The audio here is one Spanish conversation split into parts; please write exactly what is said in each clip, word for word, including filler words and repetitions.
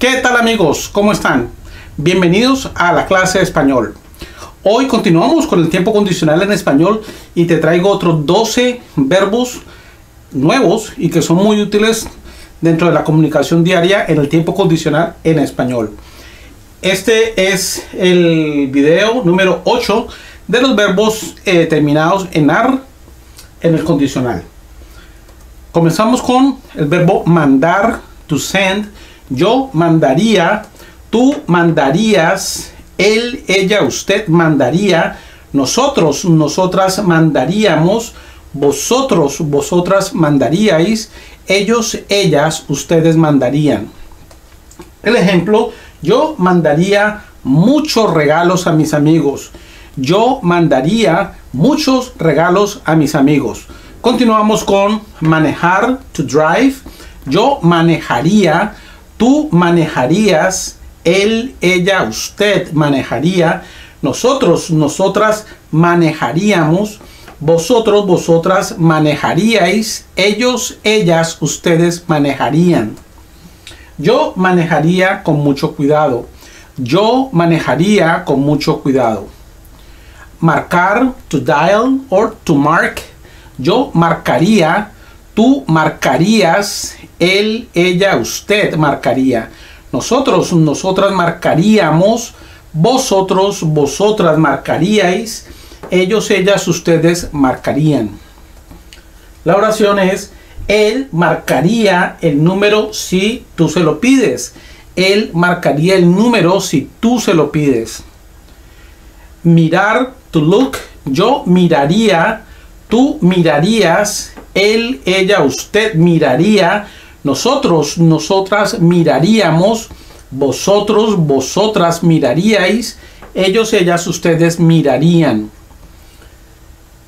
¿Qué tal amigos? ¿Cómo están? Bienvenidos a la clase de español. Hoy continuamos con el tiempo condicional en español y te traigo otros doce verbos nuevos y que son muy útiles dentro de la comunicación diaria en el tiempo condicional en español. Este es el video número ocho de los verbos eh, terminados en ar en el condicional. Comenzamos con el verbo mandar, to send. Yo mandaría, tú mandarías, él, ella, usted mandaría, nosotros, nosotras mandaríamos, vosotros, vosotras mandaríais, ellos, ellas, ustedes mandarían. El ejemplo, yo mandaría muchos regalos a mis amigos. Yo mandaría muchos regalos a mis amigos. Continuamos con manejar, to drive. Yo manejaría. Tú manejarías, él, ella, usted manejaría, nosotros, nosotras manejaríamos, vosotros, vosotras manejaríais, ellos, ellas, ustedes manejarían. Yo manejaría con mucho cuidado. Yo manejaría con mucho cuidado. Marcar, to dial or to mark. Yo marcaría. Tú marcarías, él, ella, usted marcaría. Nosotros, nosotras marcaríamos. Vosotros, vosotras marcaríais. Ellos, ellas, ustedes marcarían. La oración es, él marcaría el número si tú se lo pides. Él marcaría el número si tú se lo pides. Mirar, to look. Yo miraría. Tú mirarías. Él, ella, usted miraría, nosotros, nosotras miraríamos, vosotros, vosotras miraríais, ellos, ellas, ustedes mirarían.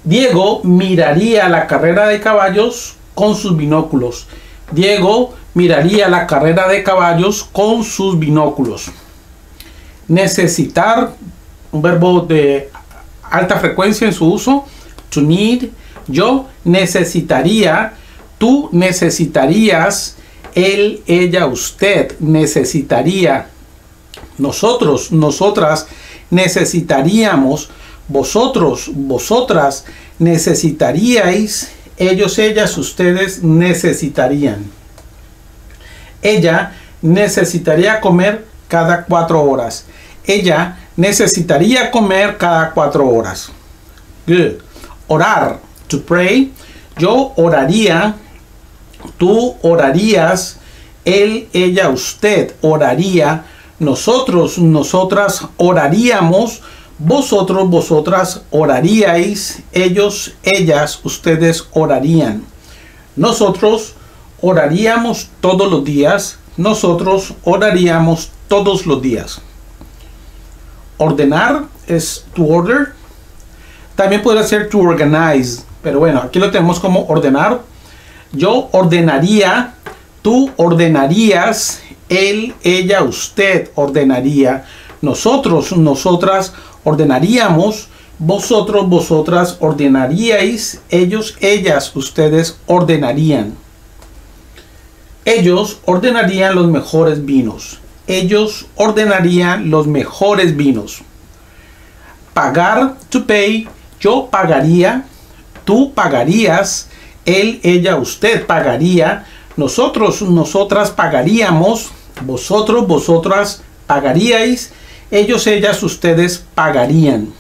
Diego miraría la carrera de caballos con sus binóculos. Diego miraría la carrera de caballos con sus binóculos. Necesitar, un verbo de alta frecuencia en su uso, to need. Yo necesitaría, tú necesitarías, él, ella, usted necesitaría, nosotros, nosotras necesitaríamos, vosotros, vosotras necesitaríais, ellos, ellas, ustedes necesitarían. Ella necesitaría comer cada cuatro horas. Ella necesitaría comer cada cuatro horas. Good. Orar. To pray. Yo oraría, tú orarías, él, ella, usted oraría, nosotros, nosotras oraríamos, vosotros, vosotras oraríais, ellos, ellas, ustedes orarían. Nosotros oraríamos todos los días, nosotros oraríamos todos los días. Ordenar es to order. También podría ser to organize. Pero bueno, aquí lo tenemos como ordenar. Yo ordenaría, tú ordenarías, él, ella, usted ordenaría, nosotros, nosotras ordenaríamos, vosotros, vosotras ordenaríais, ellos, ellas, ustedes ordenarían. Ellos ordenarían los mejores vinos. Ellos ordenarían los mejores vinos. Pagar, to pay. Yo pagaría. Tú pagarías, él, ella, usted pagaría, nosotros, nosotras pagaríamos, vosotros, vosotras pagaríais, ellos, ellas, ustedes pagarían.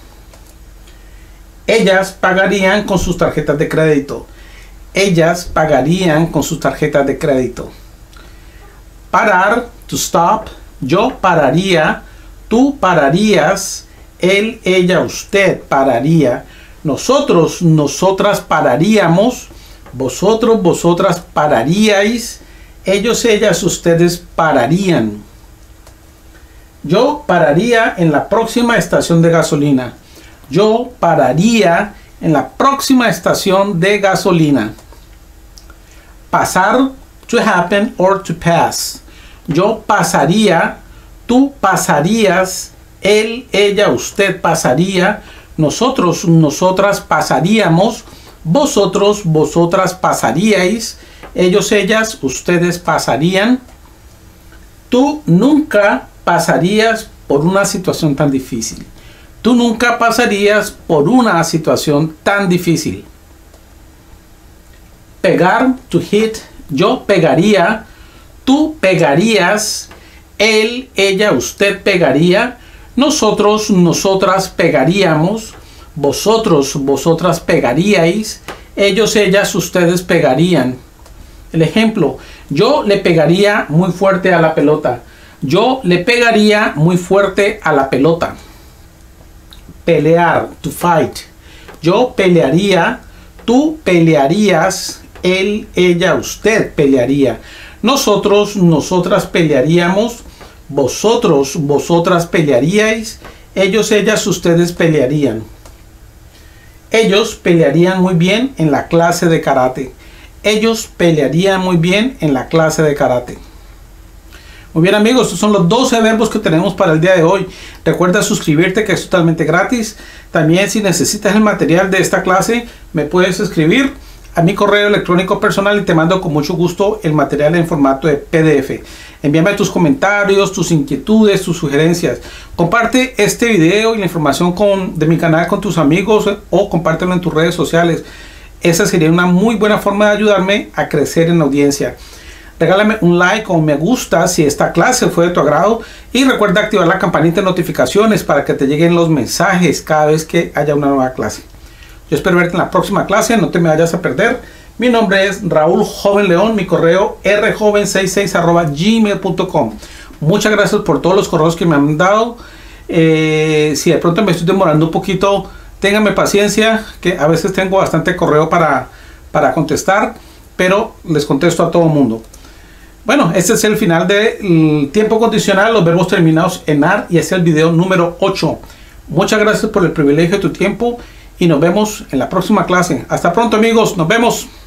Ellas pagarían con sus tarjetas de crédito. Ellas pagarían con sus tarjetas de crédito. Parar, to stop. Yo pararía, tú pararías, él, ella, usted pararía. Nosotros, nosotras pararíamos, vosotros, vosotras pararíais, ellos, ellas, ustedes pararían. Yo pararía en la próxima estación de gasolina. Yo pararía en la próxima estación de gasolina. Pasar, to happen or to pass. Yo pasaría, tú pasarías, él, ella, usted pasaría. Nosotros, nosotras pasaríamos, vosotros, vosotras pasaríais, ellos, ellas, ustedes pasarían. tú nunca pasarías por una situación tan difícil. Tú nunca pasarías por una situación tan difícil. Pegar, to hit, yo pegaría, tú pegarías, él, ella, usted pegaría, nosotros, nosotras pegaríamos, vosotros, vosotras pegaríais, ellos, ellas, ustedes pegarían. El ejemplo, yo le pegaría muy fuerte a la pelota. Yo le pegaría muy fuerte a la pelota. Pelear, to fight. Yo pelearía, tú pelearías, él, ella, usted pelearía. Nosotros, nosotras pelearíamos, vosotros, vosotras pelearíais, ellos, ellas, ustedes pelearían. Ellos pelearían muy bien en la clase de karate. Ellos pelearían muy bien en la clase de karate. Muy bien amigos, estos son los doce verbos que tenemos para el día de hoy. Recuerda suscribirte, que es totalmente gratis. También si necesitas el material de esta clase, me puedes escribir a mi correo electrónico personal y te mando con mucho gusto el material en formato de P D F. Envíame tus comentarios, tus inquietudes, tus sugerencias. Comparte este video y la información con, de mi canal con tus amigos o compártelo en tus redes sociales. Esa sería una muy buena forma de ayudarme a crecer en audiencia. Regálame un like o un me gusta si esta clase fue de tu agrado y recuerda activar la campanita de notificaciones para que te lleguen los mensajes cada vez que haya una nueva clase. Yo espero verte en la próxima clase, no te me vayas a perder. Mi nombre es Raúl Joven León, mi correo r joven sesenta y seis arroba gmail punto com. Muchas gracias por todos los correos que me han dado. Eh, si de pronto me estoy demorando un poquito, ténganme paciencia, que a veces tengo bastante correo para, para contestar, pero les contesto a todo el mundo. Bueno, este es el final del tiempo condicional, los verbos terminados en ar, y es el video número ocho. Muchas gracias por el privilegio de tu tiempo y nos vemos en la próxima clase. Hasta pronto amigos, nos vemos.